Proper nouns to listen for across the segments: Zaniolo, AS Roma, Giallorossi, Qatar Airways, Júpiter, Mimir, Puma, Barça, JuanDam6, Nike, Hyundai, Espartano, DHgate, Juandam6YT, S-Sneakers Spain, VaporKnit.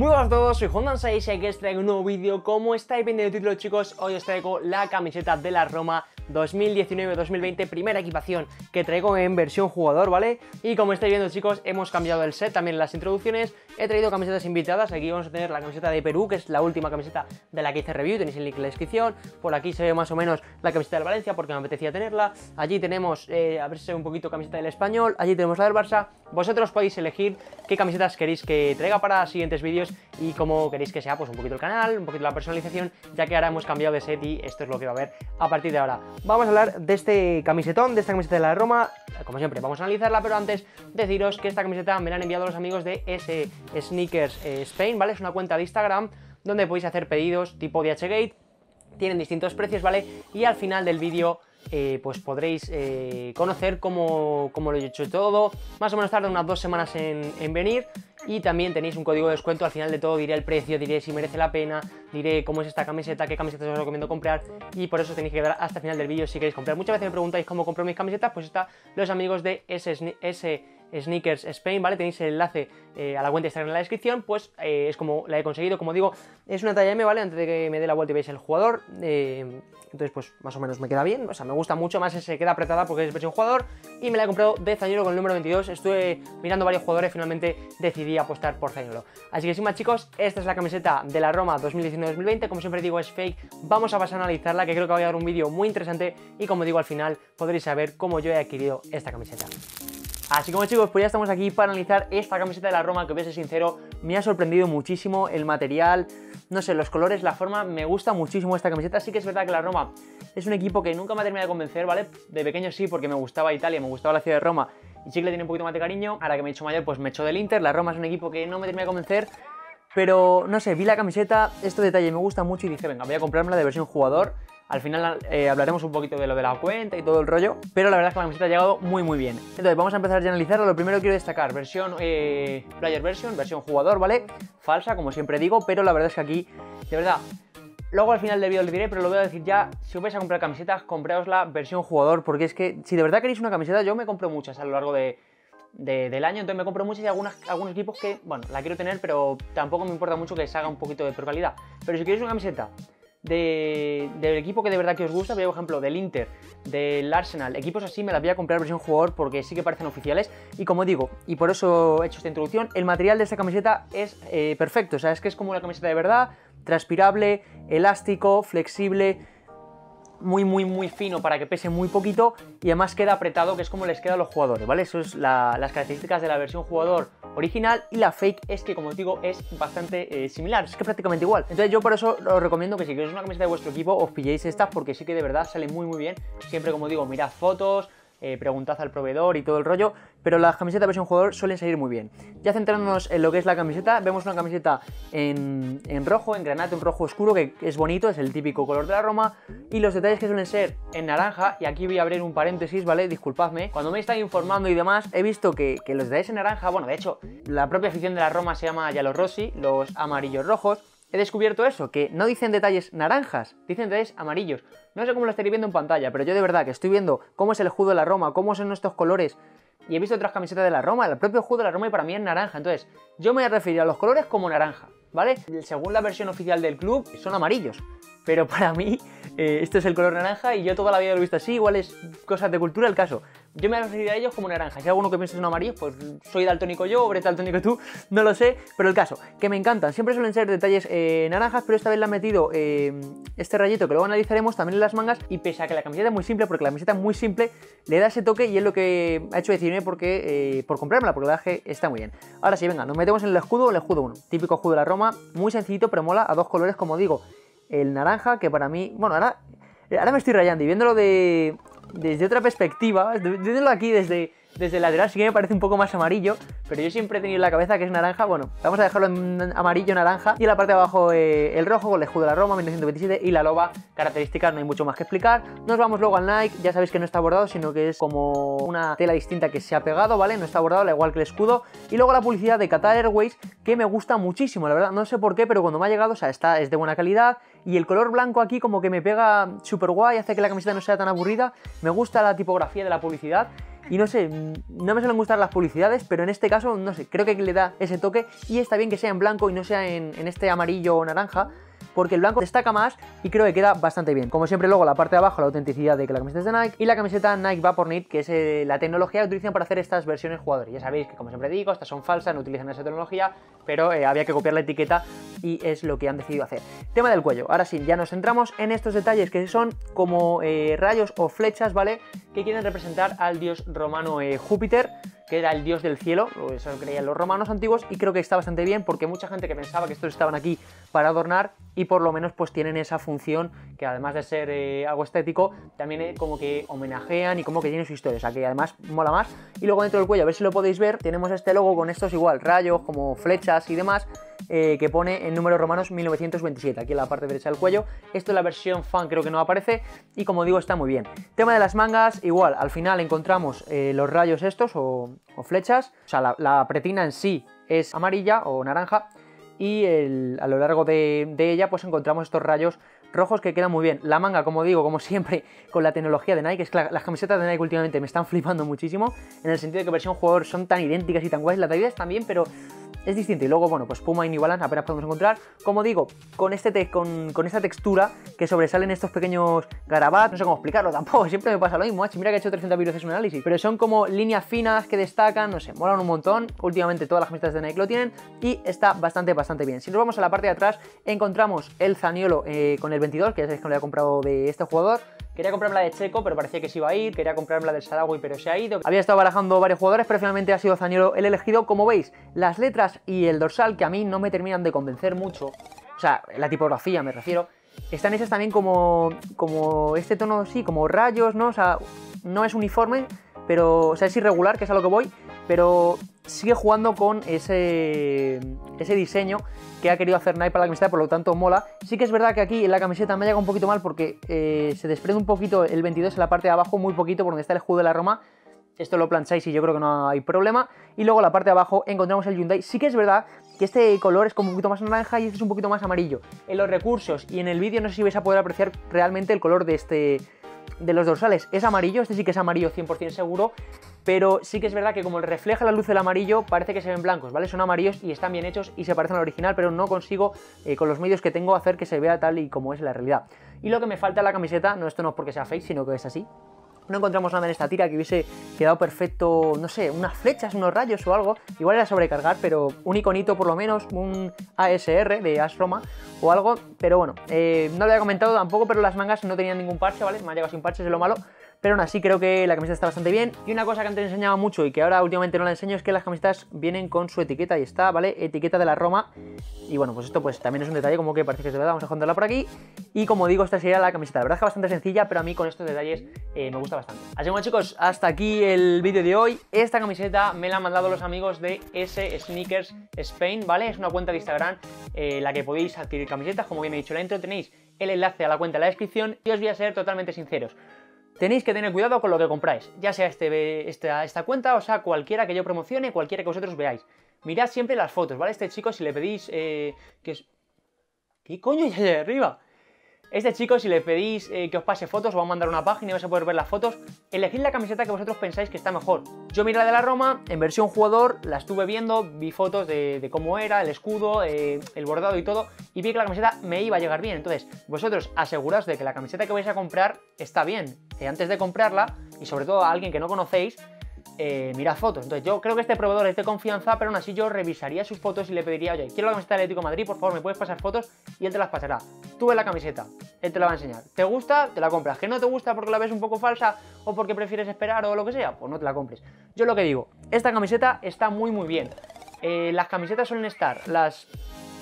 Muy buenas a todos, soy JuanDam6 y aquí os traigo un nuevo vídeo. Como estáis viendo en el título, chicos, hoy os traigo la camiseta de la Roma 2019-2020, primera equipación que traigo en versión jugador, ¿vale? Y como estáis viendo, chicos, hemos cambiado el set, también las introducciones. He traído camisetas invitadas, aquí vamos a tener la camiseta de Perú, que es la última camiseta de la que hice review, tenéis el link en la descripción. Por aquí se ve más o menos la camiseta del Valencia, porque me apetecía tenerla. Allí tenemos, a ver si se ve un poquito, camiseta del Español. Allí tenemos la del Barça. Vosotros podéis elegir qué camisetas queréis que traiga para siguientes vídeos y cómo queréis que sea, pues un poquito el canal, un poquito la personalización, ya que ahora hemos cambiado de set y esto es lo que va a haber a partir de ahora. Vamos a hablar de este camisetón, de esta camiseta de la Roma, como siempre vamos a analizarla, pero antes deciros que esta camiseta me la han enviado los amigos de S-Sneakers Spain, ¿vale? Es una cuenta de Instagram donde podéis hacer pedidos tipo DHgate, tienen distintos precios, ¿vale? Y al final del vídeo pues podréis conocer cómo lo he hecho todo. Más o menos tarda unas 2 semanas en venir. Y también tenéis un código de descuento. Al final de todo diré el precio, diré si merece la pena, diré cómo es esta camiseta, qué camisetas os recomiendo comprar, y por eso tenéis que quedar hasta el final del vídeo si queréis comprar. Muchas veces me preguntáis cómo compro mis camisetas, pues está los amigos de S-Sneakers Spain, ¿vale? Tenéis el enlace a la cuenta de Instagram en la descripción, pues es como la he conseguido, como digo, es una talla M, ¿vale? Antes de que me dé la vuelta y veáis el jugador, entonces pues más o menos me queda bien, o sea, me gusta mucho, más se queda apretada porque es versión jugador, y me la he comprado de Zaniolo con el número 22, estuve mirando varios jugadores, finalmente decidí apostar por Zaniolo. Así que sin más, chicos, esta es la camiseta de la Roma 2019-2020, como siempre digo, es fake, vamos a pasar a analizarla, que creo que va a dar un vídeo muy interesante, y como digo, al final podréis saber cómo yo he adquirido esta camiseta. Así como, chicos, pues ya estamos aquí para analizar esta camiseta de la Roma, que voy a ser sincero, me ha sorprendido muchísimo el material, no sé, los colores, la forma, me gusta muchísimo esta camiseta. Sí que es verdad que la Roma es un equipo que nunca me ha terminado de convencer, ¿vale? De pequeño sí, porque me gustaba Italia, me gustaba la ciudad de Roma, y sí que le tiene un poquito más de cariño. Ahora que me he hecho mayor, pues me echo del Inter, la Roma es un equipo que no me termina de convencer, pero no sé, vi la camiseta, este detalle me gusta mucho y dije, venga, voy a comprármela de versión jugador. Al final hablaremos un poquito de lo de la cuenta y todo el rollo, pero la verdad es que la camiseta ha llegado muy muy bien. Entonces vamos a empezar a analizarlo. Lo primero que quiero destacar, versión player version, versión jugador, ¿vale? Falsa, como siempre digo, pero la verdad es que aquí, de verdad, luego al final del vídeo lo diré, pero lo voy a decir ya, si os vais a comprar camisetas, compraos la versión jugador, porque es que si de verdad queréis una camiseta, yo me compro muchas a lo largo del año, entonces me compro muchas y algunos equipos que, bueno, la quiero tener, pero tampoco me importa mucho que se haga un poquito de peor calidad. Pero si queréis una camiseta del equipo que de verdad que os gusta, por ejemplo del Inter, del Arsenal, equipos así, me las voy a comprar versión jugador porque sí que parecen oficiales, y como digo, y por eso he hecho esta introducción, el material de esta camiseta es perfecto, o sea, es que es como una camiseta de verdad, transpirable, elástico, flexible, muy muy muy fino para que pese muy poquito, y además queda apretado, que es como les queda a los jugadores, ¿vale? Eso es las características de la versión jugador original, y la fake es que, como os digo, es bastante similar, es que prácticamente igual. Entonces yo por eso os recomiendo que si queréis una camiseta de vuestro equipo os pilléis estas, porque sí que de verdad sale muy muy bien. Siempre, como digo, mirad fotos, preguntad al proveedor y todo el rollo, pero las camisetas versión jugador suelen salir muy bien. Ya centrándonos en lo que es la camiseta, vemos una camiseta en rojo, en granate, un rojo oscuro que es bonito, es el típico color de la Roma, y los detalles que suelen ser en naranja, y aquí voy a abrir un paréntesis, ¿vale? Disculpadme, cuando me he estado informando y demás, he visto que los detalles en naranja, bueno, de hecho, la propia afición de la Roma se llama Giallorossi, los amarillos rojos. He descubierto eso, que no dicen detalles naranjas, dicen detalles amarillos. No sé cómo lo estaréis viendo en pantalla, pero yo de verdad que estoy viendo cómo es el escudo de la Roma, cómo son nuestros colores, y he visto otras camisetas de la Roma, el propio escudo de la Roma, y para mí es naranja. Entonces, yo me he referido a los colores como naranja, ¿vale? Según la versión oficial del club, son amarillos, pero para mí este es el color naranja, y yo toda la vida lo he visto así, igual es cosas de cultura el caso. Yo me he referido a ellos como naranja. Si hay alguno que piensa en amarillo, pues soy daltónico yo, o eres daltónico tú, no lo sé, pero el caso, que me encantan. Siempre suelen ser detalles naranjas, pero esta vez le han metido este rayito, que luego analizaremos, también en las mangas, y pese a que la camiseta es muy simple, porque la camiseta es muy simple, le da ese toque, y es lo que ha hecho decidirme por comprármela, porque la verdad es que está muy bien. Ahora sí, venga, nos metemos en el escudo 1, típico escudo de la Roma, muy sencillito, pero mola, a dos colores, como digo, el naranja, que para mí, bueno, ahora me estoy rayando, y viéndolo desde otra perspectiva, viéndolo aquí desde el lateral, sí que me parece un poco más amarillo, pero yo siempre he tenido en la cabeza que es naranja. Bueno, vamos a dejarlo en amarillo, naranja, y en la parte de abajo el rojo, con el escudo de la Roma, 1927, y la loba, características, no hay mucho más que explicar. Nos vamos luego al Nike, ya sabéis que no está bordado, sino que es como una tela distinta que se ha pegado, ¿vale? No está bordado, al igual que el escudo, y luego la publicidad de Qatar Airways, que me gusta muchísimo, la verdad, no sé por qué, pero cuando me ha llegado, o sea, es de buena calidad, y el color blanco aquí como que me pega súper guay, hace que la camiseta no sea tan aburrida, me gusta la tipografía de la publicidad. y no sé, no me suelen gustar las publicidades, pero en este caso, no sé, creo que le da ese toque y está bien que sea en blanco y no sea en este amarillo o naranja, porque el blanco destaca más y creo que queda bastante bien. Como siempre, luego la parte de abajo, la autenticidad de que la camiseta es de Nike, y la camiseta Nike VaporKnit, que es la tecnología que utilizan para hacer estas versiones jugadores. Ya sabéis que, como siempre digo, estas son falsas, no utilizan esa tecnología, pero había que copiar la etiqueta y es lo que han decidido hacer. Tema del cuello. Ahora sí, ya nos centramos en estos detalles que son como rayos o flechas, ¿vale? Que quieren representar al dios romano Júpiter, que era el dios del cielo, eso creían los romanos antiguos, y creo que está bastante bien porque mucha gente que pensaba que estos estaban aquí para adornar, y por lo menos pues tienen esa función que además de ser algo estético, también como que homenajean y como que tienen su historia, o sea que además mola más. Y luego dentro del cuello, a ver si lo podéis ver, tenemos este logo con estos igual, rayos, como flechas y demás, que pone en números romanos 1927, aquí en la parte derecha del cuello. Esto es la versión fan, creo que no aparece, y como digo, está muy bien. Tema de las mangas, igual, al final encontramos los rayos estos o flechas, o sea, la pretina en sí es amarilla o naranja, y a lo largo de ella pues encontramos estos rayos rojos que quedan muy bien. La manga, como digo, como siempre, con la tecnología de Nike, es que las camisetas de Nike últimamente me están flipando muchísimo, en el sentido de que versión jugador son tan idénticas y tan guays, las tallas también, pero es distinto. Y luego, bueno, pues Puma y New Balance apenas podemos encontrar, como digo, con esta textura que sobresalen estos pequeños garabatos, no sé cómo explicarlo tampoco, siempre me pasa lo mismo, mira que he hecho 300.000 veces un análisis, pero son como líneas finas que destacan, no sé, molan un montón, últimamente todas las camisetas de Nike lo tienen y está bastante bien. Si nos vamos a la parte de atrás, encontramos el Zaniolo con el 22, que ya sabéis que me lo había comprado de este jugador. Quería comprarme la de Checo, pero parecía que se iba a ir. Quería comprarme la del Sarawi, pero se ha ido. Había estado barajando varios jugadores, pero finalmente ha sido Zaniolo el elegido. Como veis, las letras y el dorsal, que a mí no me terminan de convencer mucho, o sea, la tipografía me refiero, están hechas también como este tono, sí, como rayos, ¿no? O sea, no es uniforme, pero, o sea, es irregular, que es a lo que voy, pero sigue jugando con ese diseño que ha querido hacer Nike para la camiseta, por lo tanto mola. Sí que es verdad que aquí en la camiseta me ha llegado un poquito mal porque se desprende un poquito el 22 en la parte de abajo, muy poquito, por donde está el escudo de la Roma. Esto lo plancháis y yo creo que no hay problema. Y luego en la parte de abajo encontramos el Hyundai. Sí que es verdad que este color es como un poquito más naranja y este es un poquito más amarillo. En los recursos y en el vídeo no sé si vais a poder apreciar realmente el color de los dorsales. Es amarillo, este sí que es amarillo 100% seguro, pero sí que es verdad que como refleja la luz del amarillo parece que se ven blancos, ¿vale? Son amarillos y están bien hechos y se parecen al original, pero no consigo con los medios que tengo hacer que se vea tal y como es la realidad. Y lo que me falta en la camiseta, no, esto no es porque sea fake, sino que es así. No encontramos nada en esta tira que hubiese quedado perfecto, no sé, unas flechas, unos rayos o algo. Igual era sobrecargar, pero un iconito por lo menos, un ASR de AS Roma o algo. Pero bueno, no lo había comentado tampoco, pero las mangas no tenían ningún parche, ¿vale? Me ha llegado sin parches, es lo malo. Pero aún así creo que la camiseta está bastante bien. Y una cosa que antes enseñaba mucho y que ahora últimamente no la enseño es que las camisetas vienen con su etiqueta. Ahí está, ¿vale? Etiqueta de la Roma. Y bueno, pues esto pues también es un detalle como que parece que es de verdad. Vamos a juntarla por aquí. Y como digo, esta sería la camiseta. La verdad es que bastante sencilla, pero a mí con estos detalles me gusta bastante. Así que bueno, chicos, hasta aquí el vídeo de hoy. Esta camiseta me la han mandado los amigos de S-Sneakers Spain, ¿vale? Es una cuenta de Instagram en la que podéis adquirir camisetas. Como bien he dicho en la intro, tenéis el enlace a la cuenta en la descripción. Y os voy a ser totalmente sinceros. Tenéis que tener cuidado con lo que compráis, ya sea esta cuenta, o sea, cualquiera que yo promocione, cualquiera que vosotros veáis. Mirad siempre las fotos, ¿vale? Este chico, si le pedís... ¿Qué coño hay allá arriba? Este chico, si le pedís que os pase fotos, os va a mandar una página y vais a poder ver las fotos. Elegid la camiseta que vosotros pensáis que está mejor. Yo miré la de la Roma, en versión jugador, la estuve viendo, vi fotos de cómo era, el escudo, el bordado y todo, y vi que la camiseta me iba a llegar bien. Entonces, vosotros aseguraos de que la camiseta que vais a comprar está bien. Antes de comprarla, y sobre todo a alguien que no conocéis, mirad fotos. Entonces yo creo que este proveedor es de confianza, pero aún así yo revisaría sus fotos y le pediría, oye, quiero la camiseta del Atlético de Madrid, por favor, ¿me puedes pasar fotos? Y él te las pasará. Tú ves la camiseta, él te la va a enseñar. ¿Te gusta? Te la compras. ¿Que no te gusta porque la ves un poco falsa o porque prefieres esperar o lo que sea? Pues no te la compres. Yo lo que digo, esta camiseta está muy bien. Las camisetas suelen estar, las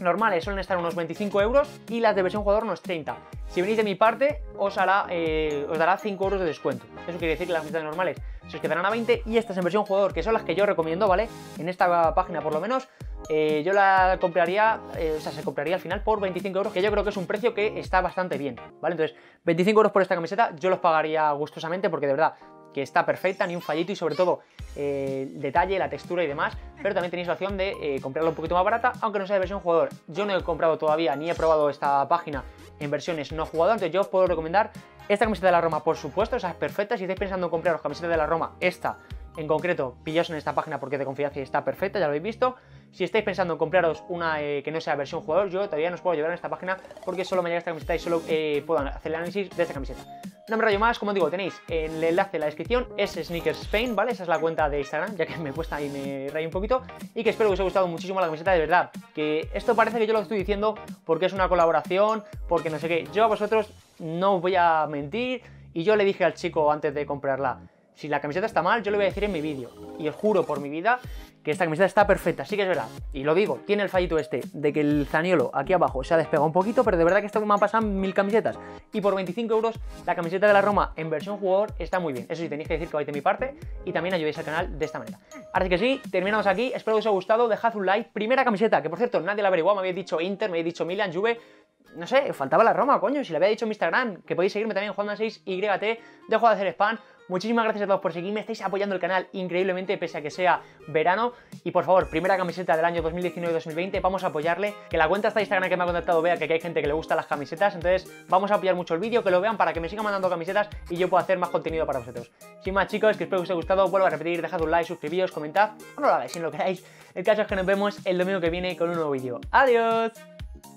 normales suelen estar unos 25 euros, y las de versión jugador unos 30. Si venís de mi parte, os dará 5 euros de descuento. Eso quiere decir que las camisetas normales se os quedarán a 20 y estas en versión jugador, que son las que yo recomiendo, ¿vale? En esta página por lo menos, yo la compraría, se compraría al final por 25 euros, que yo creo que es un precio que está bastante bien, ¿vale? Entonces, 25 euros por esta camiseta yo los pagaría gustosamente porque de verdad que está perfecta, ni un fallito, y sobre todo el detalle, la textura y demás. Pero también tenéis la opción de comprarla un poquito más barata, aunque no sea de versión jugador. Yo no he comprado todavía ni he probado esta página en versiones no jugador, entonces yo os puedo recomendar Esta camiseta de la Roma, por supuesto, esa es perfecta. Si estáis pensando en compraros camisetas de la Roma, esta en concreto, pillaos en esta página porque de confianza y está perfecta, ya lo habéis visto. Si estáis pensando en compraros una que no sea versión jugador, yo todavía no os puedo llevar en esta página porque solo me llega esta camiseta y solo puedo hacer el análisis de esta camiseta. No me rayo más, como digo, tenéis el enlace en la descripción, S-Sneakers Spain, ¿vale? Esa es la cuenta de Instagram, ya que me cuesta y me rayo un poquito. Y que espero que os haya gustado muchísimo la camiseta, de verdad. Que esto parece que yo lo estoy diciendo porque es una colaboración, porque no sé qué. Yo a vosotros no os voy a mentir y yo le dije al chico antes de comprarla: si la camiseta está mal, yo lo voy a decir en mi vídeo. Y os juro por mi vida que esta camiseta está perfecta, sí que es verdad. Y lo digo, tiene el fallito este de que el Zaniolo aquí abajo se ha despegado un poquito, pero de verdad que esto me ha pasado mil camisetas. Y por 25 euros la camiseta de la Roma en versión jugador está muy bien. Eso sí, tenéis que decir que vais de mi parte y también ayudéis al canal de esta manera. Así que sí, terminamos aquí. Espero que os haya gustado. Dejad un like. Primera camiseta, que por cierto nadie la averiguó. Me habéis dicho Inter, me habéis dicho Milan, Juve... No sé, faltaba la Roma, coño, si la había dicho en mi Instagram. Que podéis seguirme también en JuanDam6yT. Dejo de hacer spam. Muchísimas gracias a todos por seguirme, estáis apoyando el canal increíblemente pese a que sea verano. Y por favor, primera camiseta del año 2019-2020, vamos a apoyarle. Que la cuenta esta de Instagram que me ha contactado vea que hay gente que le gusta las camisetas. Entonces vamos a apoyar mucho el vídeo, que lo vean para que me sigan mandando camisetas y yo pueda hacer más contenido para vosotros. Sin más chicos, que espero que os haya gustado, vuelvo a repetir, dejad un like, suscribíos, comentad, o no lo hagáis si no lo queráis. El caso es que nos vemos el domingo que viene con un nuevo vídeo. ¡Adiós!